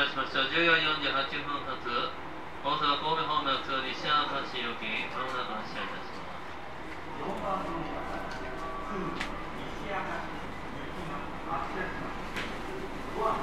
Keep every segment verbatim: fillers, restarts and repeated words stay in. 案内しました。じゅうよじよんじゅうはちふん発大阪神戸方面を通り西新橋行き、まもなく発車いたします。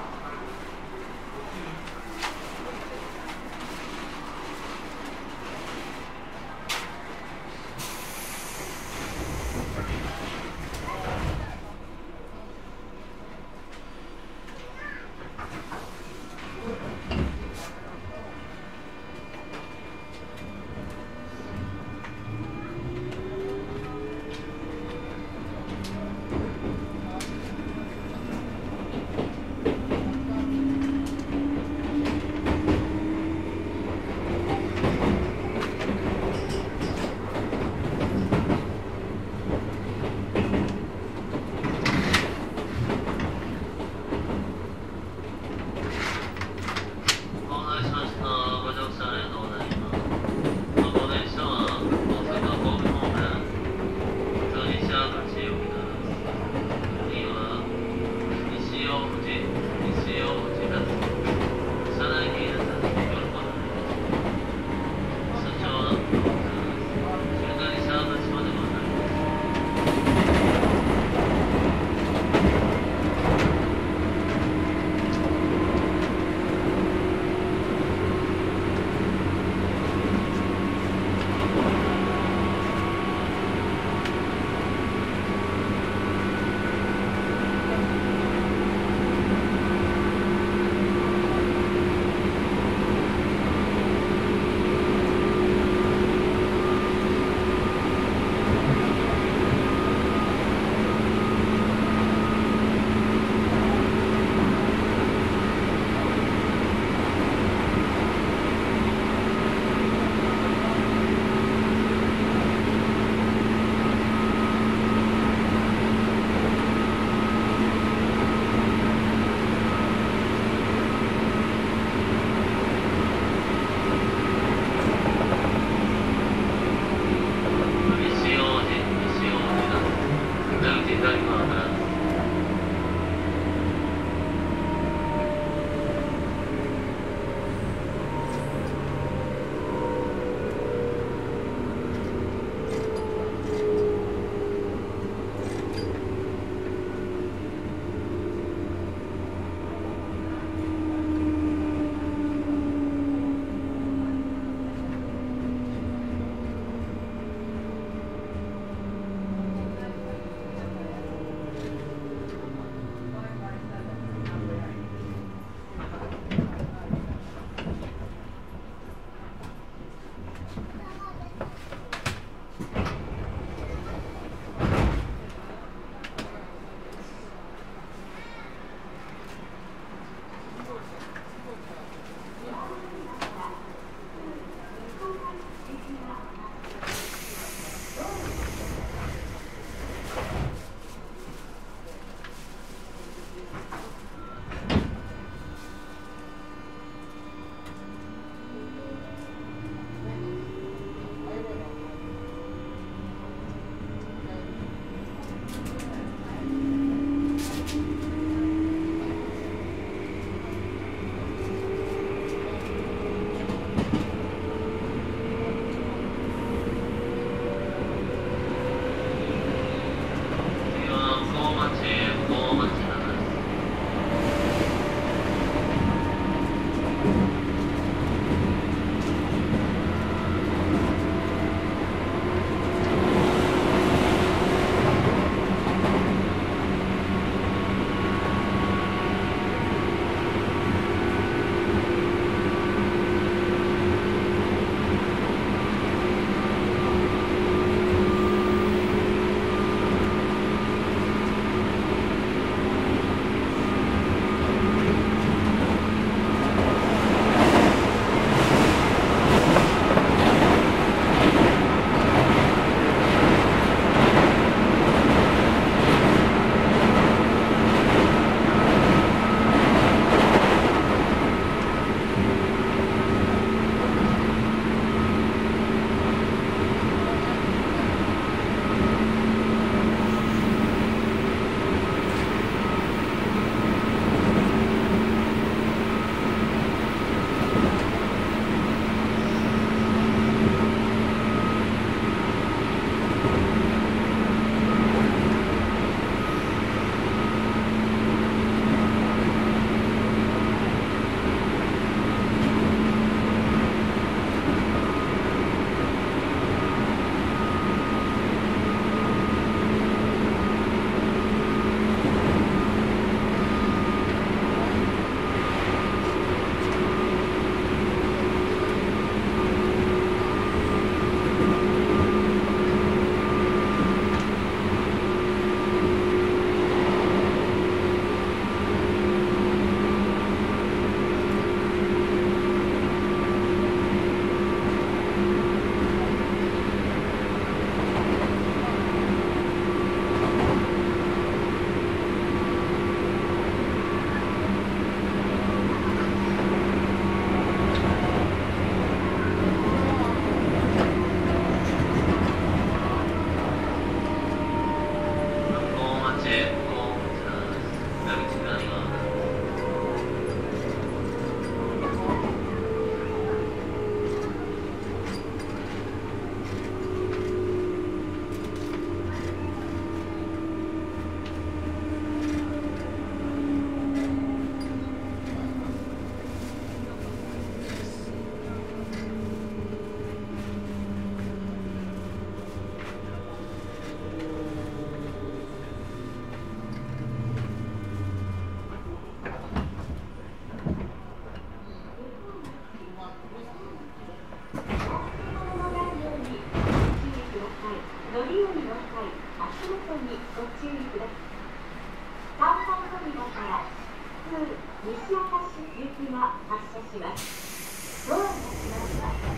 が発車します。ドアが閉まります。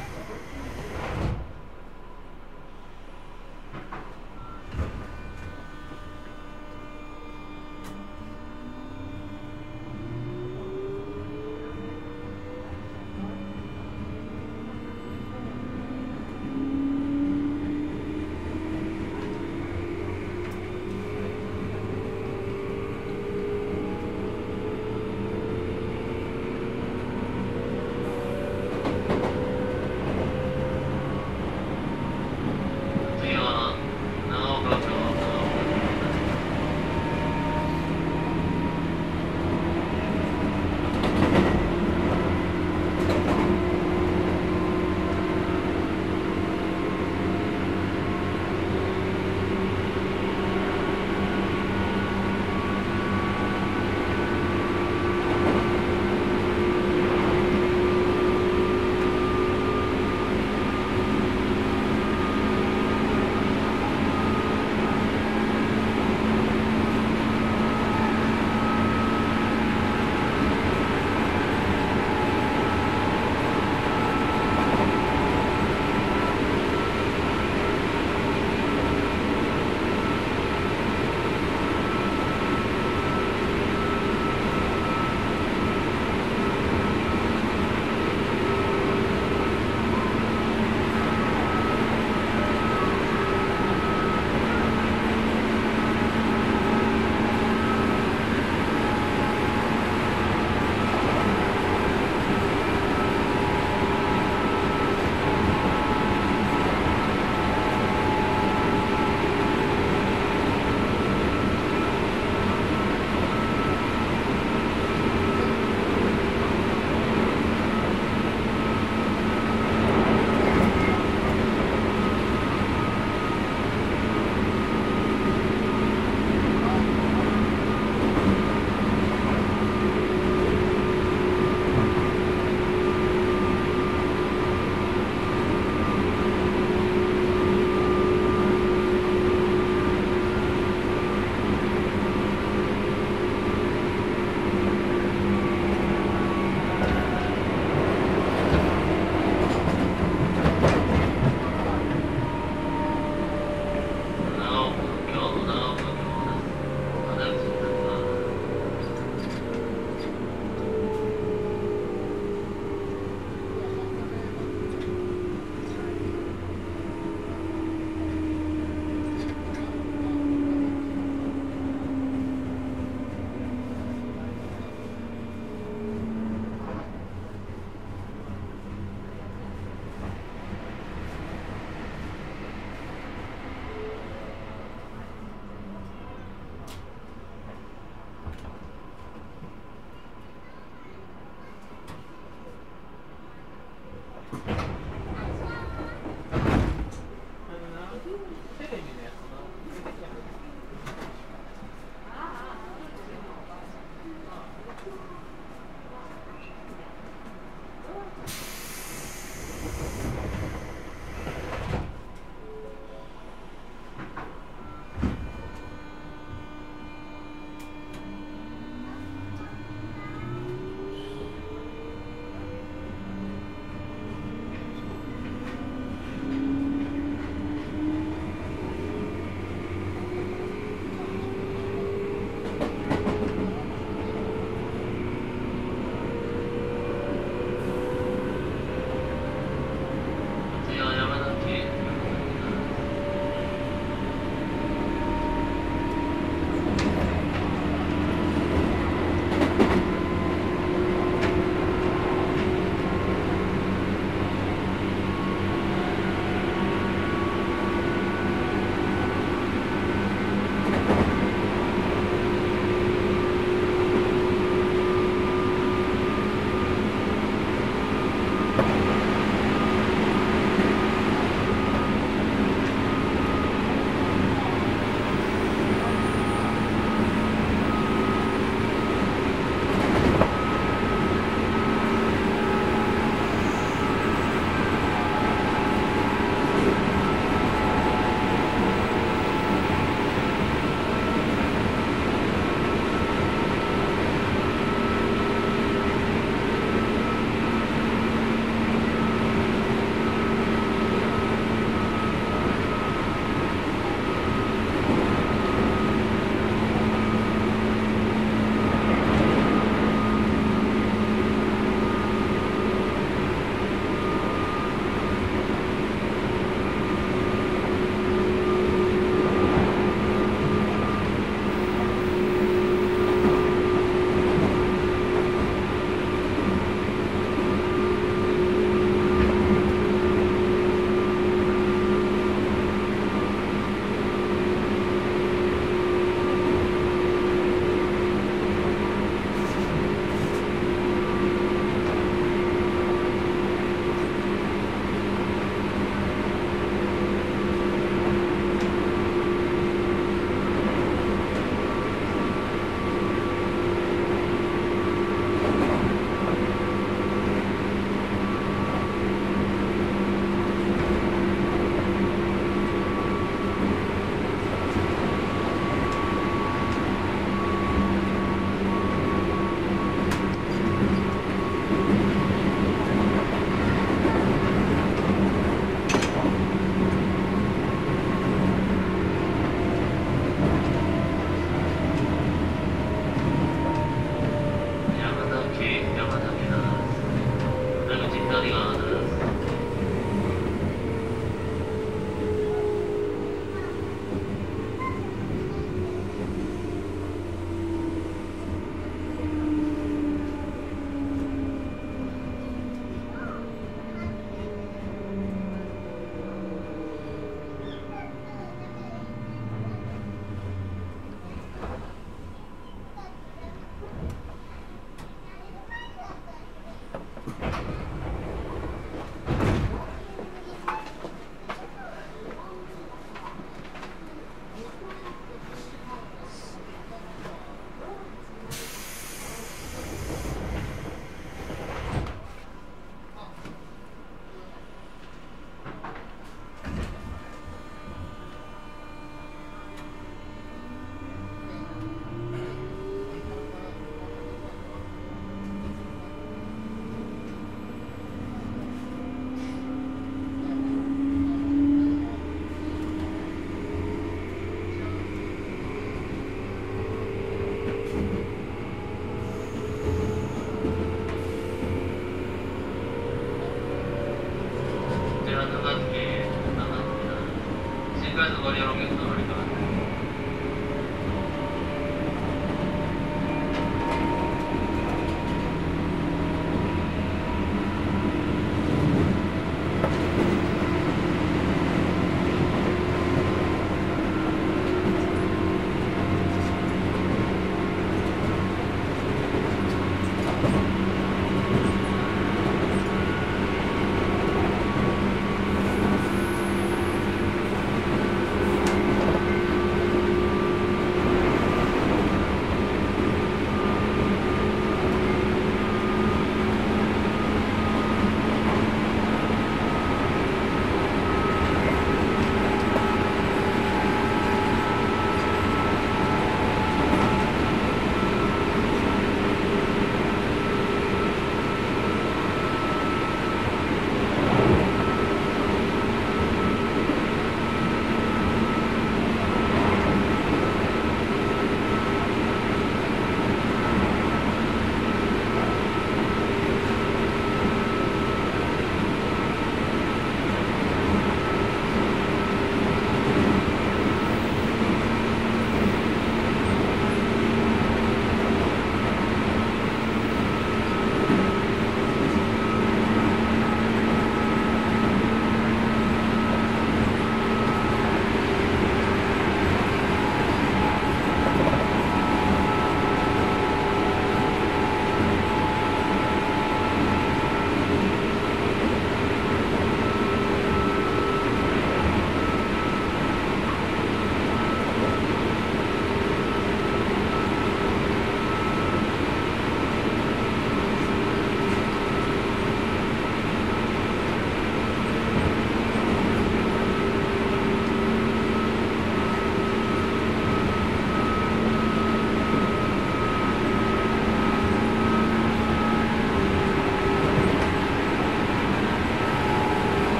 回の乗り降ろし。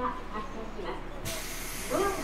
が発車します。ドアが閉まります。